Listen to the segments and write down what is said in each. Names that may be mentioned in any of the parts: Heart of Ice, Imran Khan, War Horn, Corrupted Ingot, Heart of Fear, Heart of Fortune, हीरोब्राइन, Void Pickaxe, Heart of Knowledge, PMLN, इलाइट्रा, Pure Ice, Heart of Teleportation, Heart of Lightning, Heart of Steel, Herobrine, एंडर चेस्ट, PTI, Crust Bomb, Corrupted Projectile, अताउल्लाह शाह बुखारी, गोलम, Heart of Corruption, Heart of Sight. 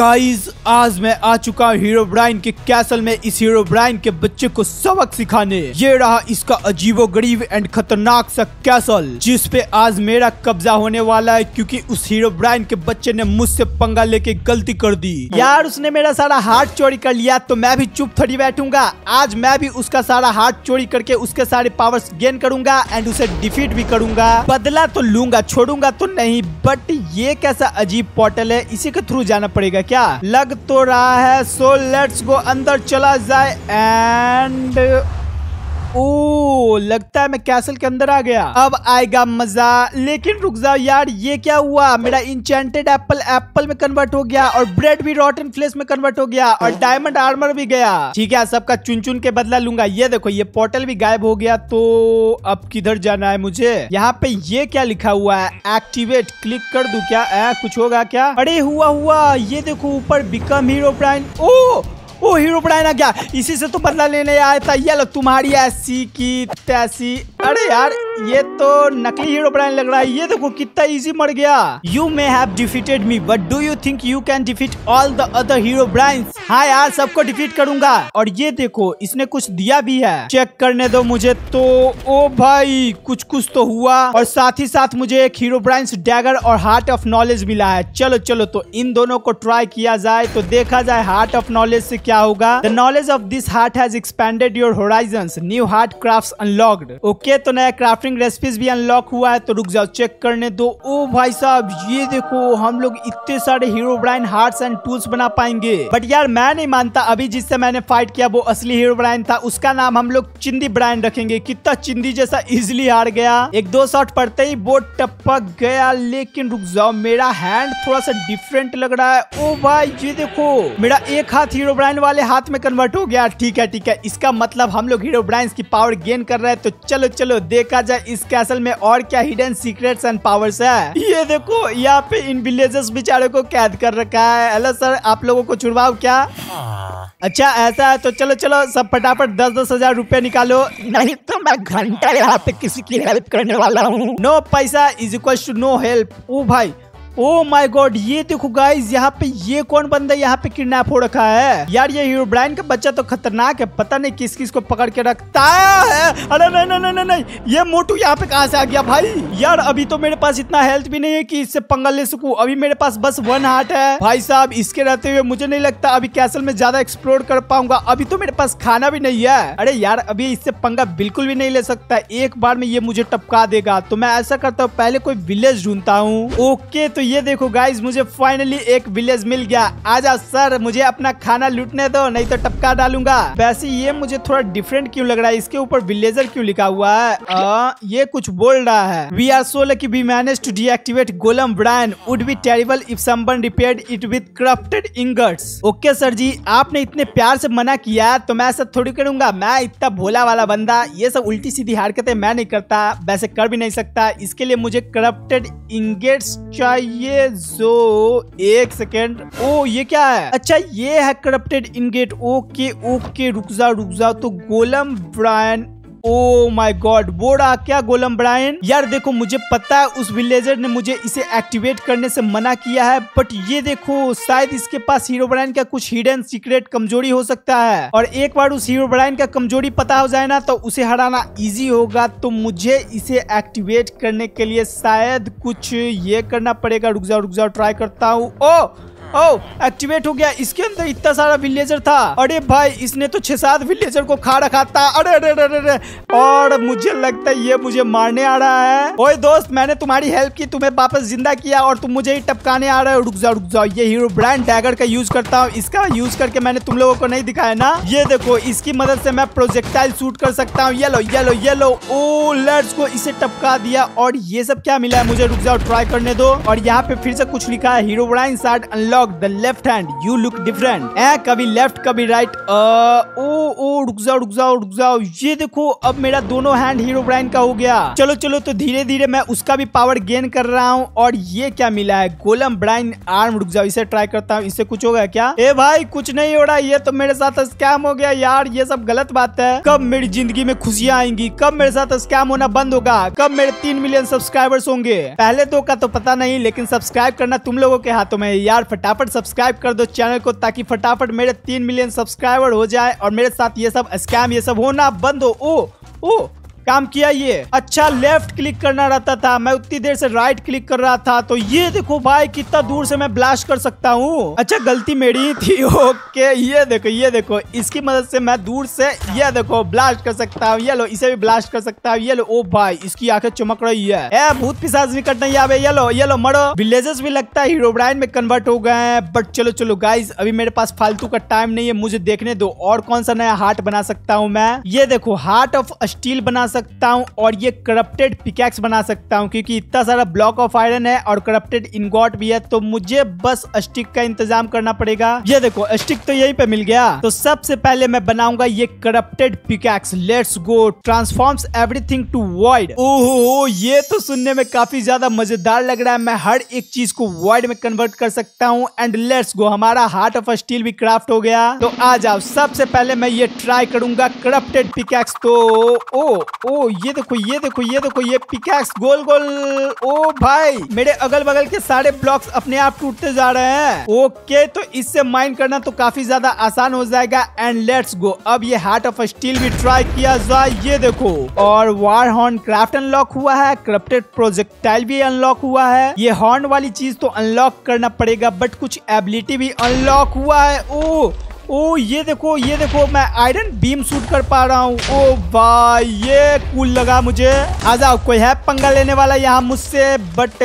Guys आज मैं आ चुका हूँ हीरोब्राइन के कैसल में इस हीरोब्राइन के बच्चे को सबक सिखाने। ये रहा इसका अजीबोगरीब एंड खतरनाक सा कैसल जिस पे आज मेरा कब्जा होने वाला है, क्योंकि उस हीरोब्राइन के बच्चे ने मुझसे पंगा लेके गलती कर दी। यार उसने मेरा सारा हार्ट चोरी कर लिया तो मैं भी चुप थोड़ी बैठूंगा। आज मैं भी उसका सारा हार्ट चोरी करके उसके सारे पावर्स गेन करूंगा एंड उसे डिफीट भी करूंगा। बदला तो लूंगा, छोड़ूंगा तो नहीं। बट ये कैसा अजीब पोर्टल है, इसी के थ्रू जाना पड़ेगा क्या? लग तो रहा है। सो लेट्स गो, अंदर चला जाए एंड ओ लगता है मैं कैसल के अंदर आ गया। अब आएगा मजा। लेकिन रुक जाओ यार, ये क्या हुआ? मेरा इंचेंटेड एप्पल एप्पल में कन्वर्ट हो गया और ब्रेड भी रॉटन फ्लेश में कन्वर्ट हो गया और डायमंड आर्मर भी गया। ठीक है, सबका चुन चुन के बदला लूंगा। ये देखो, ये पोर्टल भी गायब हो गया। तो अब किधर जाना है मुझे? यहाँ पे ये क्या लिखा हुआ है? एक्टिवेट क्लिक कर दू क्या? कुछ होगा क्या? अरे हुआ। ये देखो ऊपर बिकम हीरोब्राइन। ओ हीरोब्राइन आ गया। इसी से तो बदला लेने आया था। ये लो तुम्हारी ऐसी की तैसी। अरे यार ये तो नकली हीरोब्राइन लग रहा है। ये देखो कितना इजी मर गया। You may have defeated me but do you think you can defeat all the other Herobrines? हाँ यार सबको डिफीट करूंगा। और ये देखो इसने कुछ दिया भी है, चेक करने दो मुझे। तो ओ भाई कुछ तो हुआ और साथ ही साथ मुझे एक हीरोब्राइंस डैगर और हार्ट ऑफ नॉलेज मिला है। चलो तो इन दोनों को ट्राई किया जाए। तो देखा जाए हार्ट ऑफ नॉलेज से क्या होगा। The knowledge of this heart has expanded your horizons, new heart crafts unlocked. Okay तो नया क्राफ्टिंग रेसिपीज भी अनलॉक हुआ है। तो रुक जाओ चेक करने दो। ओ भाई साहब ये देखो, हम लोग इतने सारे हीरोब्राइन हार्ट्स एंड टूल्स बना पाएंगे। बट यार मैं नहीं मानता, अभी जिससे मैंने फाइट किया वो असली हीरोब्राइन था। उसका नाम हम लोग चिंदी ब्राइन रखेंगे। कितना चिंदी जैसा इजिली हार गया। एक दो शॉट पड़ते ही वो टपक गया। लेकिन रुक जाओ, मेरा हैंड थोड़ा सा डिफरेंट लग रहा है। ओ भाई ये देखो, मेरा एक हाथ हीरोब्राइन वाले हाथ में कन्वर्ट हो गया। ठीक है, इसका मतलब हम लोग हीरोब्राइंस की पावर गेन कर रहे हैं। तो चलो देखा जाए इस कैसल में और क्या हिडन सीक्रेट्स एंड पावर्स है। ये देखो यहाँ पे इन विलेजर्स बेचारे को कैद कर रखा है। हेलो सर, आप लोगों को छुड़वाओ क्या? अच्छा ऐसा है तो चलो सब फटाफट 10-10 हजार रूपए निकालो, नहीं तो मैं घंटा यहाँ पे किसी की हेल्प करने वाला हूँ। नो पैसा is equal to no help. ओ भाई, ओ माय गॉड, ये देखो गाइज यहाँ पे ये कौन बंदा यहाँ पे किडनैप हो रखा है। यार ये हीरोब्राइन का बच्चा तो खतरनाक है, पता नहीं किस किस को पकड़ के रखता है। अरे नहीं, ये मोटू यहाँ पे कहाँ से आ गया भाई? यार अभी तो मेरे पास इतना हेल्थ भी नहीं है कि इससे पंगा ले सकूं। अभी मेरे पास बस 1 हार्ट है। भाई साहब इसके रहते हुए मुझे नहीं लगता अभी कैसल में ज्यादा एक्सप्लोर कर पाऊंगा। अभी तो मेरे पास खाना भी नहीं है। अरे यार अभी इससे पंगा बिल्कुल भी नहीं ले सकता, एक बार में ये मुझे टपका देगा। तो मैं ऐसा करता हूँ, पहले कोई विलेज ढूंढता हूँ। ओके तो ये देखो गाइज मुझे फाइनली एक विलेज मिल गया। आजा सर, मुझे अपना खाना लूटने दो नहीं तो टपका डालूंगा। वैसे ये मुझे थोड़ा डिफरेंट क्यों लग रहा है? इसके ऊपर विलेजर क्यों लिखा हुआ है? ये कुछ बोल रहा है। We are so lucky we manage to deactivate गोलम brain, would be terrible if someone repaired it with corrupted ingots. Okay sir जी, आपने इतने प्यार से मना किया तो मैं ऐसा थोड़ी करूंगा। मैं इतना भोला वाला बंदा, ये सब उल्टी सीधी हरकतें मैं नहीं करता, वैसे कर भी नहीं सकता। इसके लिए मुझे करप्टेड इंगट्स चाहिए। ये जो एक सेकेंड, ओ ये क्या है? अच्छा ये है करप्टेड इनगेट। ओके रुक जाओ। तो गोलम brain, oh my god, बोड़ा क्या गोलम ब्रेन? यार देखो मुझे पता है उस विलेजर ने मुझे इसे एक्टिवेट करने से मना किया है, बट ये देखो शायद इसके पास हीरोब्राइन का कुछ हिडन सीक्रेट कमजोरी हो सकता है। और एक बार उस हीरोब्राइन का कमजोरी पता हो जाए ना तो उसे हराना इजी होगा। तो मुझे इसे एक्टिवेट करने के लिए शायद कुछ ये करना पड़ेगा। रुक जाओ ट्राई करता हूँ। ओ एक्टिवेट हो गया। इसके अंदर इतना सारा विलेजर था। अरे भाई इसने तो 6-7 विलेजर को खा रखा था। अरे और मुझे लगता है ये मुझे मारने आ रहा है। ओए दोस्त, मैंने तुम्हारी हेल्प की, तुम्हें वापस जिंदा किया और तुम मुझे ही टपकाने आ रहे हो। रुक जाओ। ये हीरोब्राइन डैगर का यूज करता हूँ। इसका यूज करके मैंने तुम लोगों को नहीं दिखाया ना। ये देखो इसकी मदद से मैं प्रोजेक्टाइल शूट कर सकता हूँ। येलो। ओ लेट्स गो, इसे टपका दिया। और ये सब क्या मिला है मुझे? रुक जाओ ट्राई करने दो। और यहाँ पे फिर से कुछ लिखा है, हीरोब्राइन shard the left hand, you look different. कभी लेफ्ट कभी राइट। ओ ओ रुक जाओ रुक जाओ रुक जाओ। ये देखो अब मेरा दोनों हैंड हीरोब्राइन का हो गया। चलो चलो तो धीरे धीरे मैं उसका भी पावर गेन कर रहा हूँ। और ये क्या मिला है? गोलम brine arm. रुक जाओ इसे ट्राई करता हूँ। इससे कुछ होगा क्या? ए भाई कुछ नहीं हो रहा। ये तो मेरे साथ स्कैम हो गया यार। ये सब गलत बात है। कब मेरी जिंदगी में खुशियाँ आएंगी? कब मेरे साथ स्कैम होना बंद होगा? कब मेरे 3 मिलियन सब्सक्राइबर्स होंगे? पहले 2 का तो पता नहीं, लेकिन सब्सक्राइब करना तुम लोगों के हाथों में यार। फटाफट सब्सक्राइब कर दो चैनल को ताकि फटाफट मेरे 3 मिलियन सब्सक्राइबर हो जाए और मेरे साथ ये सब स्कैम ये सब होना बंद हो। ओ काम किया ये। अच्छा लेफ्ट क्लिक करना रहता था, मैं उतनी देर से राइट क्लिक कर रहा था। तो ये देखो भाई कितना दूर से मैं ब्लास्ट कर सकता हूँ। अच्छा गलती मेरी ही थी। ओके ये देखो इसकी मदद से मैं दूर से ये देखो ब्लास्ट कर सकता हूँ। ये लो इसे भी ब्लास्ट कर सकता हूँ। ये लो ओ भाई इसकी आंखें चमक रही है। ए भूत पिशाच निकट नहीं आवे। ये लो मरो। विलेजेस भी लगता है हीरोब्राइन में कन्वर्ट हो गए हैं। बट चलो चलो गाइज अभी मेरे पास फालतू का टाइम नहीं है, मुझे देखने दो और कौन सा नया हार्ट बना सकता हूँ मैं। ये देखो हार्ट ऑफ स्टील बना सकता हूँ और ये करप्टेड पिकैक्स बना सकता हूँ क्योंकि इतना सारा ब्लॉक ऑफ आयरन है और करप्टेड इनगॉट भी है। तो मुझे बस स्टिक का इंतजाम करना पड़ेगा। ये देखो स्टिक तो यहीं पे मिल गया। तो सबसे पहले मैं बनाऊंगा ये corrupted pickaxe. Let's go. Transforms everything to void. ओहो ये तो सुनने में काफी ज्यादा मजेदार लग रहा है। मैं हर एक चीज को वॉइड में कन्वर्ट कर सकता हूँ। एंड लेट्स गो हमारा हार्ट ऑफ स्टील भी क्राफ्ट हो गया। तो आ जाओ सबसे पहले मैं ये ट्राई करूंगा करप्टेड पिकैक्स। तो ओ ये देखो ये देखो ये देखो ये पिकैक्स गोल गोल। ओ भाई मेरे अगल बगल के सारे ब्लॉक्स अपने आप टूटते जा रहे हैं। ओके तो इससे माइन करना तो काफी ज्यादा आसान हो जाएगा। एंड लेट्स गो अब ये हार्ट ऑफ स्टील भी ट्राई किया जाए। ये देखो और वार हॉर्न क्राफ्ट अनलॉक हुआ है। करप्टेड प्रोजेक्टाइल भी अनलॉक हुआ है। ये हॉर्न वाली चीज तो अनलॉक करना पड़ेगा बट कुछ एबिलिटी भी अनलॉक हुआ है। ओ ये देखो मैं आयरन बीम शूट कर पा रहा हूँ। ओ भाई ये कूल लगा मुझे। आ जाओ कोई है पंगा लेने वाला यहाँ मुझसे? But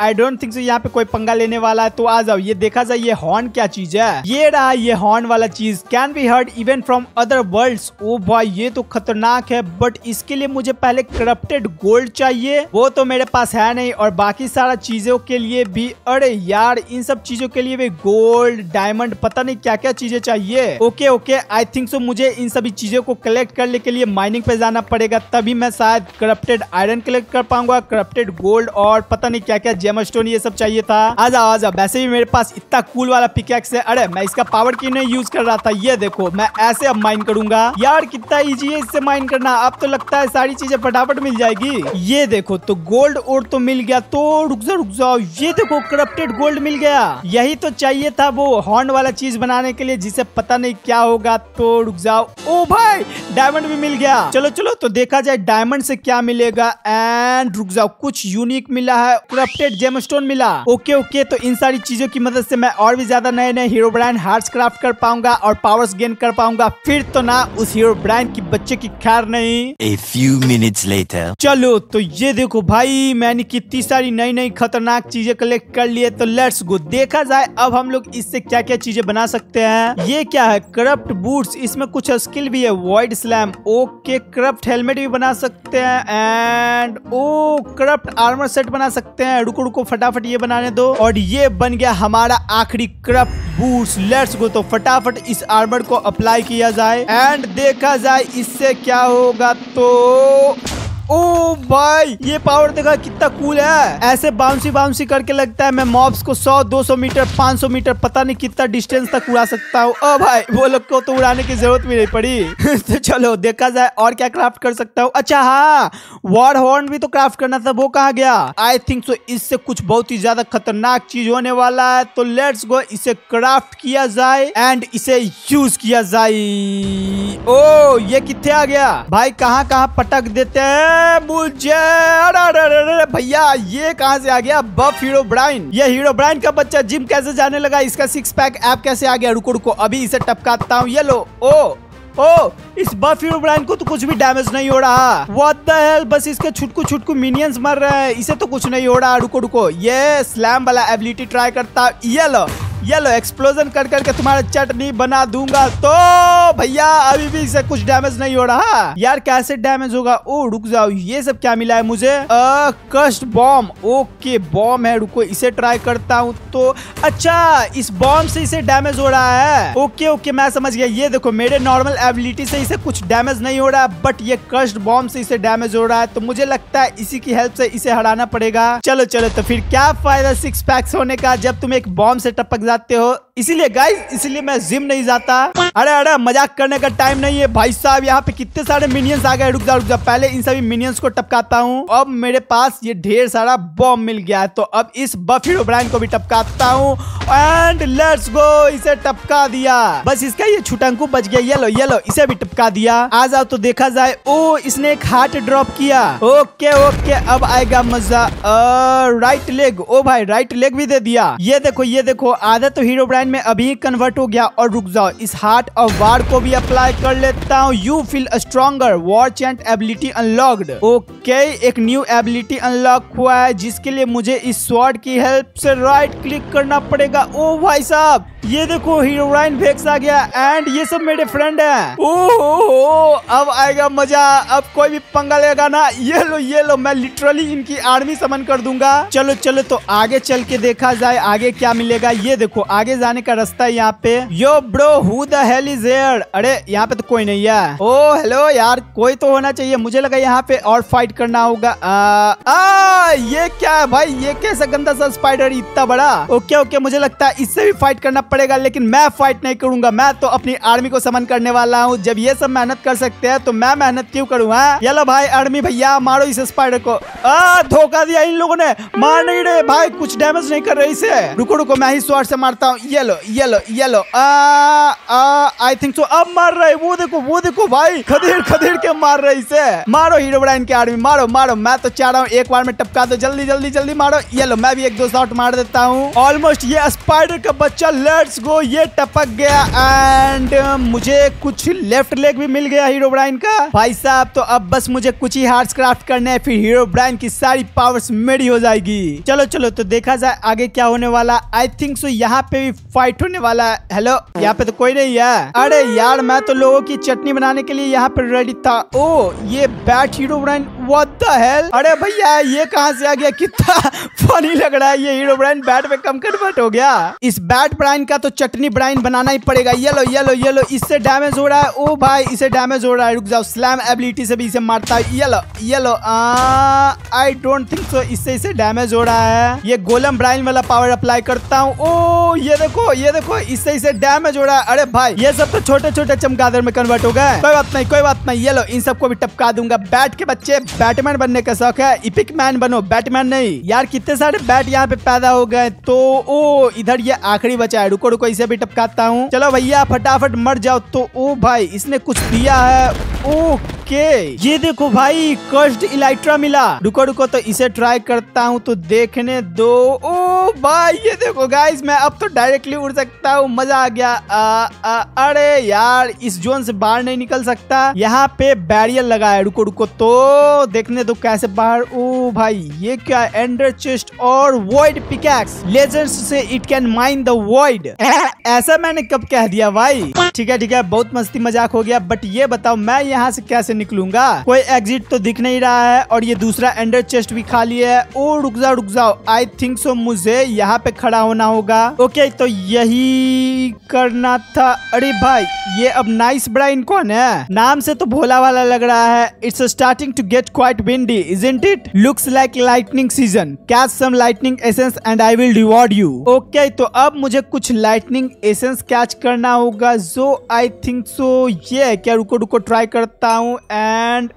I don't think so यहाँ पे कोई पंगा लेने वाला है। तो आ जाओ ये देखा जाए ये हॉर्न क्या चीज है। ये रहा ये हॉर्न वाला चीज। Can be heard even from other worlds. ओ भाई ये तो खतरनाक है। बट इसके लिए मुझे पहले करप्टेड गोल्ड चाहिए, वो तो मेरे पास है नहीं। और बाकी सारा चीजों के लिए भी अरे यार इन सब चीजों के लिए भी गोल्ड डायमंड पता नहीं क्या क्या चीजें चाहिए। Okay okay I think so मुझे इन सभी चीजों को कलेक्ट करने के लिए माइनिंग पे जाना पड़ेगा, तभी मैं शायद करप्टेड आयरन कलेक्ट कर पाऊंगा, करप्टेड गोल्ड और पता नहीं क्या क्या जेमस्टोन ये सब चाहिए था। आ जाओ वैसे भी मेरे पास इतना कूल वाला पिकैक्स है। अरे मैं इसका पावर क्यों नहीं यूज कर रहा था। ये देखो मैं ऐसे अब माइन करूंगा। यार कितना ईजी है इससे माइन करना। अब तो लगता है सारी चीजें फटाफट मिल जाएगी। ये देखो तो गोल्ड और तो मिल गया। तो रुक जाओ ये देखो करप्टेड गोल्ड मिल गया। यही तो चाहिए था वो हॉर्न वाला चीज बनाने के लिए जिसे पता नहीं क्या होगा। तो रुक जाओ। ओ भाई डायमंड भी मिल गया। चलो चलो तो देखा जाए डायमंड से क्या मिलेगा। एंड रुक जाओ कुछ यूनिक मिला है, करप्टेड जेमस्टोन मिला। ओके ओके तो इन सारी चीजों की मदद से मैं और भी ज्यादा नए नए हीरोब्राइन हार्ट्स क्राफ्ट कर पाऊंगा और पावर्स गेन कर पाऊंगा। फिर तो ना उस हीरोब्राइन की बच्चे की खैर नहीं। A few minutes later. चलो तो ये देखो भाई मैंने कितनी सारी नई नई खतरनाक चीजें कलेक्ट कर लिए। तो लेट्स गो देखा जाए अब हम लोग इससे क्या क्या चीजें बना सकते हैं। ये क्या है? Corrupt boots. इसमें कुछ स्किल भी है। Void slam. Okay corrupt helmet भी बना सकते हैं। And oh corrupt armour set बना सकते हैं। रुको रुको फटाफट ये बनाने दो। और ये बन गया हमारा आखिरी करप्ट बूट्स। लेट्स गो तो फटाफट इस आर्मर को अप्लाई किया जाए एंड देखा जाए इससे क्या होगा। तो ओ भाई ये पावर देखा कितना कूल है। ऐसे बाउंसी बाउंसी करके लगता है मैं मॉब्स को 100 200 मीटर 500 मीटर पता नहीं कितना डिस्टेंस तक उड़ा सकता हूँ। ओ भाई वो लोग को तो उड़ाने की जरूरत भी नहीं पड़ी। तो चलो देखा जाए और क्या क्राफ्ट कर सकता हूँ। अच्छा हाँ वॉर हॉर्न भी तो क्राफ्ट करना था, वो कहाँ गया? आई थिंक सो इससे कुछ बहुत ही ज्यादा खतरनाक चीज होने वाला है। तो लेट्स गो इसे क्राफ्ट किया जाए एंड इसे यूज किया जाए। ओ ये कितने आ गया भाई, कहाँ कहाँ पटक देते है मुझे। अरे भैया ये कहां से आ गया? बफ हीरोब्राइन। ये हीरोब्राइन का बच्चा जिम कैसे जाने लगा? इसका 6 पैक ऐप कैसे आ गया? रुको रुको अभी इसे टपकाता हूँ। ये लो। ओ इस बफ हीरोब्राइन को तो कुछ भी डैमेज नहीं हो रहा। व्हाट द हेल, बस इसके छुटकू छुटकू मिनियंस मर रहे हैं, इसे तो कुछ नहीं हो रहा। रुको रुको ये स्लैम वाला एबिलिटी ट्राई करता। ये लो ये लो एक्सप्लोजन कर करके तुम्हारा चटनी बना दूंगा। तो भैया अभी भी इससे कुछ डैमेज नहीं हो रहा यार, कैसे डैमेज होगा? ओ रुक जाओ, ये सब क्या मिला है मुझे? क्रस्ट बॉम्ब, ओके बॉम्ब है, रुको इसे ट्राई करता हूँ। तो अच्छा इस बॉम्ब से इसे डैमेज हो रहा है, ओके ओके मैं समझ गया। ये देखो मेरे नॉर्मल एबिलिटी से इसे कुछ डैमेज नहीं हो रहा बट ये क्रस्ट बॉम्ब से इसे डैमेज हो रहा है, तो मुझे लगता है इसी की हेल्प से इसे हराना पड़ेगा। चलो चलो, तो फिर क्या फायदा सिक्स पैक्स होने का जब तुम एक बॉम्ब से टपक जाते हो। इसीलिए गाइस, इसलिए मैं जिम नहीं जाता। अरे अरे मजाक करने का टाइम नहीं है भाई साहब, यहाँ पे कितने सारे मिनियंस आ गए। रुक जा, पहले इन सभी मिनियंस को टपकाता हूँ। अब मेरे पास ये ढेर सारा बॉम्ब मिल गया है, तो अब इस बफी ओब्रायन को भी टपकाता हूँ एंड लेट्स गो, इसे टपका दिया। बस इसका ये छुटंकू बच गया। ये लो इसे भी टपका दिया। आ जाओ तो देखा जाए। ओ इसने एक हार्ट ड्रॉप किया, ओके अब आएगा मजा। राइट लेग, ओ भाई राइट लेग भी दे दिया। ये देखो आधा तो हीरोब्राइन में अभी कन्वर्ट हो गया। और रुक जाओ, इस हार्ट ऑफ वार को भी अप्लाई कर लेता हूँ। You feel stronger, war chant ability unlocked. Okay एक न्यू एबिलिटी अनलॉक हुआ है जिसके लिए मुझे इस स्वॉर्ड की हेल्प से राइट क्लिक करना पड़ेगा। ओ भाई साहब ये देखो हीरोब्राइन फेंक्स आ गया एंड ये सब मेरे फ्रेंड है। ओहो अब आएगा मजा, अब कोई भी पंगा लेगा ना। ये लो मैं लिटरली इनकी आर्मी समन कर दूंगा। चलो तो आगे चल के देखा जाए आगे क्या मिलेगा। ये देखो आगे जाने का रास्ता है यहाँ पे। Yo bro who the hell is here? अरे यहाँ पे तो कोई नहीं है। ओ हेलो यार, कोई तो होना चाहिए, मुझे लगा यहाँ पे और फाइट करना होगा। ये क्या है भाई, ये कैसा गंदा सा स्पाइडर इतना बड़ा। ओके मुझे लगता है इससे भी फाइट करना पड़ेगा, लेकिन मैं फाइट नहीं करूंगा। मैं तो अपनी आर्मी को समन करने वाला हूँ। जब ये सब मेहनत कर सकते हैं तो मैं मेहनत क्यों करूँगा। चलो भाई आर्मी भैया मारो इस स्पाइडर को। धोखा दिया इन लोगों ने, मार नहीं रहे भाई, कुछ डैमेज नहीं कर रहे इसे। रुको मैं ही स्वॉर्ड से मारता हूँ। ये लो आई थिंक सो अब मार रहे। वो देखो भाई खदेड़ के मार रहे इसे। मारो हीरोब्राइन के आर्मी, मारो। मैं तो चाह रहा हूँ एक बार में टपका दो, जल्दी मारो। ये लो मैं भी एक दो शॉट मार देता हूँ। ऑलमोस्ट ये स्पाइडर का बच्चा, लेट्स गो, ये टपक गया एंड मुझे कुछ लेफ्ट लेग भी मिल गया हीरोब्राइन का। भाई साहब तो अब बस मुझे कुछ ही हार्ट्स क्राफ्ट करने हैं, फिर हीरोब्राइन की सारी पावर्स मेरी हो जाएगी। चलो तो देखा जाए आगे क्या होने वाला। आई थिंक सो यहाँ पे भी फाइट होने वाला है। हेलो यहाँ पे तो कोई नहीं है। अरे यार मैं तो लोगों की चटनी बनाने के लिए यहाँ पे रेडी था। ओ ये bat हीरोब्राइन, what the hell. अरे भैया ये कहाँ से आ गया, कितना फनी लग रहा है। ये हीरोब्राइन बैट में कम कन्वर्ट हो गया। इस बैट ब्राइन का तो चटनी ब्राइन बनाना ही पड़ेगा। ये लो इससे डैमेज हो रहा है। ओ भाई इसे डैमेज हो रहा है। रुक जाओ, स्लैम एबिलिटी से भी इसे मारता है। ये लो आई डोंट थिंक सो इससे डैमेज हो रहा है। ये गोलम ब्राइन वाला पावर अप्लाई करता हूँ। ओ ये देखो इससे डैमेज हो रहा है। अरे भाई ये सब तो छोटे चमगादड़ में कन्वर्ट हो गए। कोई बात नहीं। ये लो इन सबको भी टपका दूंगा। बैट के बच्चे बैटमैन बनने का शौक है, इपिक मैन बनो, बैटमैन नहीं। यार कितने सारे बैट यहाँ पे पैदा हो गए। तो ओ इधर ये आखिरी बचा है, रुको इसे भी टपकाता हूँ। चलो भैया फटाफट मर जाओ। तो ओ भाई इसने कुछ दिया है। ओके ये देखो भाई कर्स्ड इलेक्ट्रा मिला। रुको तो इसे ट्राई करता हूँ, तो देखने दो। ओ भाई ये देखो गाइस मैं अब तो डायरेक्टली उड़ सकता हूँ, मजा आ गया। अरे यार इस जोन से बाहर नहीं निकल सकता, यहाँ पे बैरियर लगा है। रुको तो देखने दो कैसे बाहर। ओ भाई ये क्या, एंडर चेस्ट और वॉइड पिकैक्स। लेजेंड्स से it can mine the void. ऐसा मैंने कब कह दिया भाई। ठीक है बहुत मस्ती मजाक हो गया, बट ये बताओ मैं यहाँ से कैसे निकलूंगा। कोई एग्जिट तो दिख नहीं रहा है और ये दूसरा एंडर चेस्ट भी खाली है। ओ रुक जाओ आई थिंक सो मुझे यहाँ पे खड़ा होना होगा। ओके तो यही करना था। अरे भाई ये अब नाइस ब्राइन कौन है, नाम से तो भोला वाला लग रहा है। It's starting to get quite windy isn't it, looks like lightning season, catch some lightning essence and I will reward you. Okay तो अब मुझे कुछ लाइटनिंग एसेंस कैच करना होगा, जो आई थिंक सो ये क्या, रुको ट्राई करता हूँ एंड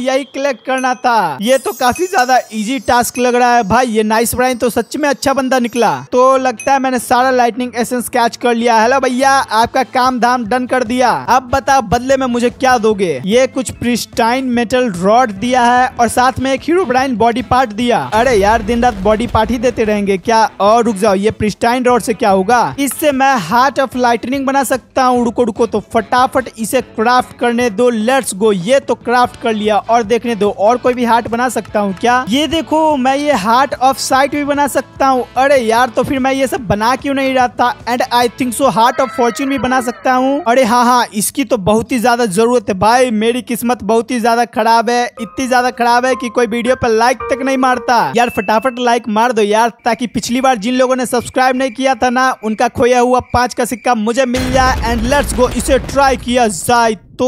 यही कलेक्ट करना था। ये तो काफी ज्यादा इजी टास्क लग रहा है भाई। ये नाइस ब्राइन तो सच में अच्छा बंदा निकला। तो लगता है मैंने सारा लाइटनिंग एसेंस कैच कर लिया। हेलो भैया आपका काम धाम डन कर दिया, अब बताओ बदले में मुझे क्या दोगे। ये कुछ प्रिस्टाइन मेटल रॉड दिया है और साथ में एक हीरोब्राइन बॉडी पार्ट दिया। अरे यार दिन रात बॉडी पार्ट ही देते रहेंगे क्या। और रुक जाओ ये प्रिस्टाइन रॉड से क्या होगा, इससे मैं हार्ट ऑफ लाइटनिंग बना सकता हूँ। रुको तो फटाफट इसे क्राफ्ट करने दो। Let's let's go. ये तो क्राफ्ट कर लिया और देखने दो और कोई भी हार्ट बना सकता हूँ क्या? ये देखो मैं ये हार्ट ऑफ साइट भी बना सकता हूँ। अरे यार तो फिर मैं ये सब बना क्यों नहीं रहा था। And I think so heart of fortune भी बना सकता हूँ। अरे हाँ हाँ इसकी तो बहुत ही ज्यादा जरूरत है भाई। मेरी किस्मत बहुत ही ज्यादा खराब है, इतनी ज्यादा खराब है कि कोई वीडियो पर लाइक तक नहीं मारता। यार फटाफट लाइक मार दो यार ताकि पिछली बार जिन लोगों ने सब्सक्राइब नहीं किया था ना उनका खोया हुआ 5 का सिक्का मुझे मिल जाए। एंड लेट्स गो इसे ट्राई किया जाए तो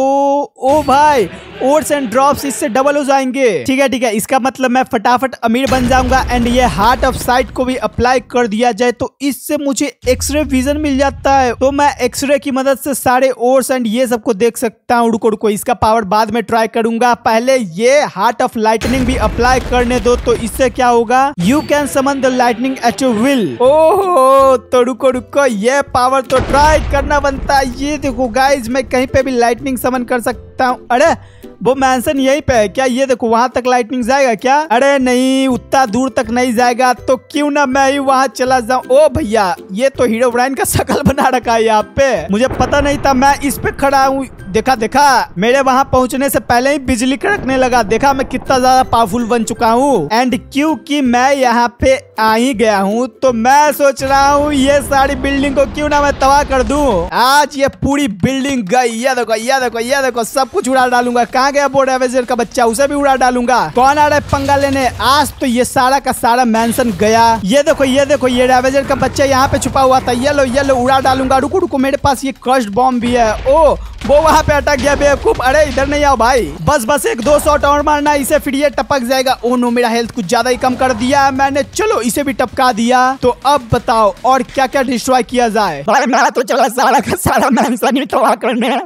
ओ भाई ओट्स एंड ड्रॉप्स इससे डबल हो जाएंगे। ठीक है ठीक है, इसका मतलब मैं फटाफट अमीर बन जाऊंगा। एंड ये हार्ट ऑफ साइट को भी अप्लाई कर दिया जाए तो इससे मुझे एक्सरे विजन मिल जाता है, तो मैं एक्सरे की मदद से सारे ओट्स एंड ये सबको देख सकता हूँ। रुको रुको इसका पावर बाद में ट्राई करूंगा, पहले ये हार्ट ऑफ लाइटनिंग भी अप्लाई करने दो। तो इससे क्या होगा, you can summon the lightning at your will. ओहो तो रुको रुको ये पावर तो ट्राई करना बनता है। ये देखो गाइज मैं कहीं पे भी लाइटनिंग समन कर सकता हूँ। अरे वो मैंसन यहीं पे है क्या? ये देखो वहाँ तक लाइटनिंग जाएगा क्या? अरे नहीं उतना दूर तक नहीं जाएगा, तो क्यों ना मैं ही वहाँ चला जाऊँ। ओ भैया ये तो हीरोब्राइन का शकल बना रखा है यहाँ पे, मुझे पता नहीं था मैं इस पे खड़ा हूँ। देखा देखा मेरे वहाँ पहुँचने से पहले ही बिजली कड़कने लगा। देखा मैं कितना ज्यादा पावरफुल बन चुका हूँ। एंड क्योंकि मैं यहाँ पे आ ही गया हूँ तो मैं सोच रहा हूँ ये सारी बिल्डिंग को क्यों ना मैं तबाह कर दूँ। आज ये पूरी बिल्डिंग गई, ये देखो ये देखो ये देखो सब कुछ उड़ा डालूंगा। कहाँ गया बोर्ड एवेजर का बच्चा, उसे भी उड़ा डालूंगा। कौन आ रहा है पंगा लेने? आज तो ये सारा का सारा मेंशन गया। ये देखो ये देखो ये एवेजर का बच्चा यहाँ पे छुपा हुआ था। ये लो उड़ा डालूंगा। रुको रुको मेरे पास ये क्रस्ट बॉम्ब भी है। ओ वो वहाँ पे अटक गया बेवकूफ। अरे इधर नहीं आओ भाई, बस बस एक दो शॉट और मारना इसे फिर ये टपक जाएगा। ओ नो मेरा हेल्थ कुछ ज्यादा ही कम कर दिया है मैंने। चलो इसे भी टपका दिया। तो अब बताओ और क्या क्या डिस्ट्रॉय किया जाए। तो चला सारा का सारा मेंशन तबाह करने।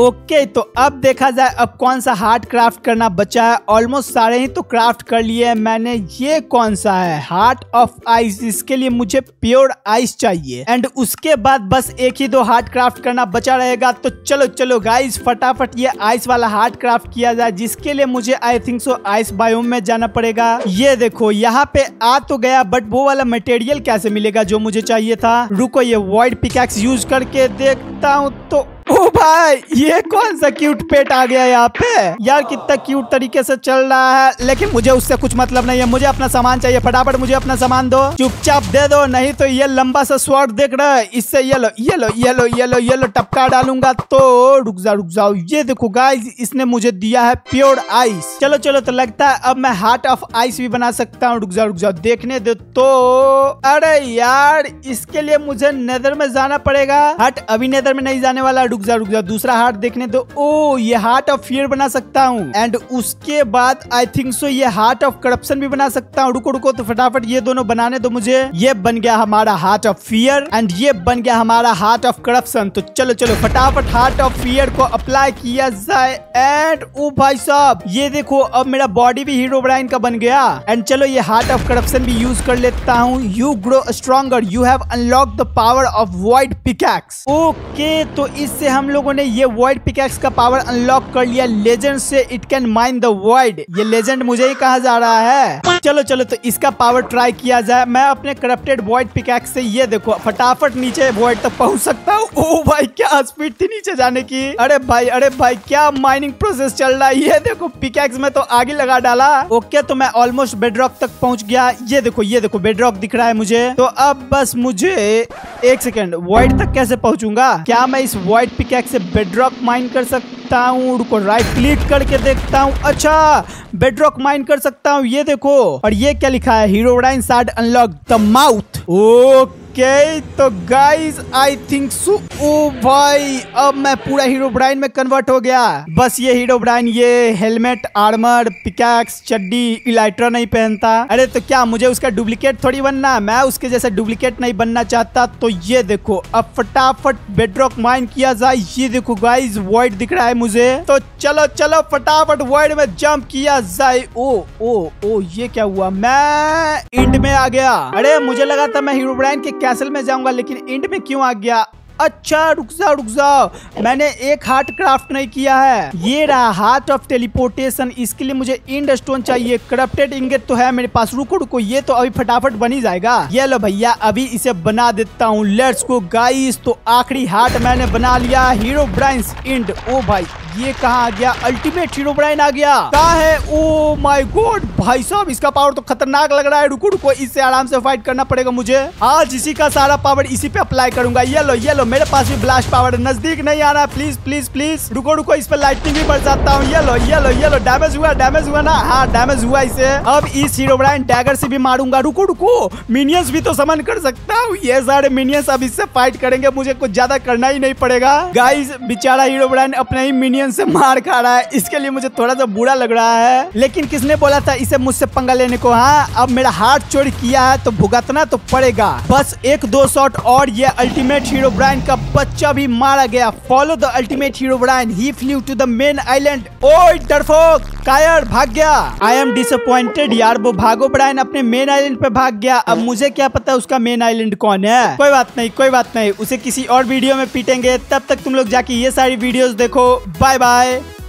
ओके तो अब देखा जाए अब कौन सा हार्ट क्राफ्ट करना बचा है। ऑलमोस्ट सारे ही तो क्राफ्ट कर लिए है मैंने। ये कौन सा है, हार्ट ऑफ आइस। इसके लिए मुझे प्योर आइस चाहिए। एंड उसके बाद बस एक ही दो हार्ट क्राफ्ट करना बचा रहेगा। तो चलो चलो गाइस फटाफट ये आइस वाला हार्ट क्राफ्ट किया जाए, जिसके लिए मुझे I think so ice biome में जाना पड़ेगा। ये देखो यहाँ पे आ तो गया बट वो वाला मटेरियल कैसे मिलेगा जो मुझे चाहिए था। रुको ये वॉइड पिकैक्स यूज करके देखता हूँ। तो ओ भाई ये कौन सा क्यूट पेट आ गया यहाँ पे। यार कितना क्यूट तरीके से चल रहा है, लेकिन मुझे उससे कुछ मतलब नहीं है। मुझे अपना सामान चाहिए, फटाफट मुझे अपना सामान दो, चुपचाप दे दो। नहीं तो ये लंबा सा स्वॉर्ड देख रहा है, इससे ये लो ये लो ये लो ये लो ये लो टपका डालूंगा। तो रुक जाओ ये देखो गाइस इसने मुझे दिया है प्योर आइस। चलो चलो तो लगता है अब मैं हार्ट ऑफ आइस भी बना सकता हूँ। रुक जाओ देखने दो। तो अरे यार इसके लिए मुझे नेदर में जाना पड़ेगा। हार्ट अभी नेदर में नहीं जाने वाला, रुक जा दूसरा हार्ट देखने दो। ओ ये हार्ट ऑफ फियर बना सकता हूँ। एंड उसके बाद आई थिंक सो ये हार्ट ऑफ करप्शन भी बना सकता हूँ। रुको रुको तो फटाफट ये दोनों बनाने दो मुझे। ये बन गया हमारा हार्ट ऑफ फियर एंड ये बन गया हमारा हार्ट ऑफ करप्शन। तो चलो चलो फटाफट हार्ट ऑफ फियर को अप्लाई किया जाए। एंड ओ भाई साहब ये देखो अब मेरा बॉडी भी हीरोब्राइन का बन गया। एंड चलो ये हार्ट ऑफ करप्शन भी यूज कर लेता हूँ। You grow stronger, you have unlock the power of void pickaxe. Okay तो इससे हम लोगों ने ये वॉइड पिकैक्स का पावर अनलॉक कर लिया। लेजेंड से it can mine the void, ये लेजेंड मुझे ही कहा जा रहा है। चलो चलो तो इसका पावर ट्राई किया जाए। मैं अपने करप्टेड वॉइड पिकैक्स से ये देखो फटाफट नीचे वॉइड तक पहुंच सकता हूँ। ओ भाई क्या स्पीड थी नीचे जाने की। अरे भाई क्या माइनिंग प्रोसेस चल रहा है। ये देखो पिकैक्स में तो आगे लगा डाला। ओके तो मैं ऑलमोस्ट बेडरॉक तक पहुँच गया। ये देखो बेडरॉक दिख रहा है मुझे। तो अब बस मुझे एक सेकेंड, वॉइड तक कैसे पहुँचूंगा? क्या मैं इस वॉइड पिकैक्स से बेडरॉक माइन कर सकता हूँ? रुको राइट क्लिक करके देखता हूँ। अच्छा बेडरॉक माइन कर सकता हूँ। ये देखो और ये क्या लिखा है, हीरोब्राइन shard unlock the mouth. Okay तो गाइज आई थिंक सो ओ भाई अब मैं पूरा हीरोब्राइन में कन्वर्ट हो गया। बस ये हीरोब्राइन ये हेलमेट, आर्मर, पिकैक्स, चड्डी, इलाइट्रा नहीं पहनता। अरे तो क्या मुझे उसका डुप्लीकेट थोड़ी बनना है, मैं उसके जैसा डुप्लीकेट नहीं बनना चाहता। तो ये देखो अब फटाफट बेडरॉक माइन किया जाए। ये देखो गाइज वॉइड दिख रहा है मुझे। तो चलो चलो फटाफट वॉइड में जंप किया जाए। ओ ओ ओ ये क्या हुआ, मैं इंड में आ गया। अरे मुझे लगा था मैं हीरोब्राइन के कैसल में जाऊंगा लेकिन इंड में क्यों आ गया? अच्छा रुक जाओ मैंने एक हार्ट क्राफ्ट नहीं किया है। ये रहा हार्ट ऑफ टेलीपोर्टेशन। इसके लिए मुझे इंड स्टोन चाहिए। करप्टेड इंगेट तो है मेरे पास। रुको रुको ये तो अभी फटाफट बन ही जाएगा। ये लो भैया अभी इसे बना देता हूँ। लेट्स गो गाइस तो आखिरी हार्ट मैंने बना लिया, हीरोब्राइंस इंड। ओ भाई ये कहाँ आ गया? अल्टीमेट हीरोब्राइन आ गया। कहाँ है? ओ माय गॉड, भाई साहब इसका पावर तो खतरनाक लग रहा है। रुको रुको, इससे आराम से फाइट करना पड़ेगा मुझे। आज इसी का सारा पावर इसी पे अप्लाई करूंगा। ये लो, मेरे पास भी ब्लास्ट पावर है। नजदीक नहीं आना, प्लीज प्लीज प्लीज। रुको रुको, इस पर लाइटिंग भी बरसाता हूँ। ये लो, डैमेज हुआ, डैमेज हुआ ना? हाँ डैमेज हुआ इसे। अब इस हीरोब्राइन डैगर से भी मारूंगा। रुको रुको, मिनियंस भी तो समन कर सकता हूँ। ये सारे मिनियंस अब इससे फाइट करेंगे, मुझे कुछ ज्यादा करना ही नहीं पड़ेगा। गाइस बेचारा हीरोब्राइन अपने ही मिनियन से मार खा रहा है, इसके लिए मुझे थोड़ा सा बुरा लग रहा है। लेकिन किसने बोला था इसे मुझसे पंगा लेने को? हाँ, अब मेरा हार्ट चोरी किया है तो भुगतना तो पड़ेगा। बस एक दो शॉट और ये अल्टीमेट हीरोब्राइन का बच्चा भी मारा गया। Follow the ultimate हीरोब्राइन, he flew to the main island. ओए डरपोक, कायर भाग गया। आई एम डिसअपॉइंटेड यार, वो भागो ब्राइन अपने मेन आइलैंड पे भाग गया। अब मुझे क्या पता उसका मेन आइलैंड कौन है। कोई बात नहीं, उसे किसी और वीडियो में पीटेंगे। तब तक तुम लोग जाके ये सारी वीडियोस देखो। Bye bye.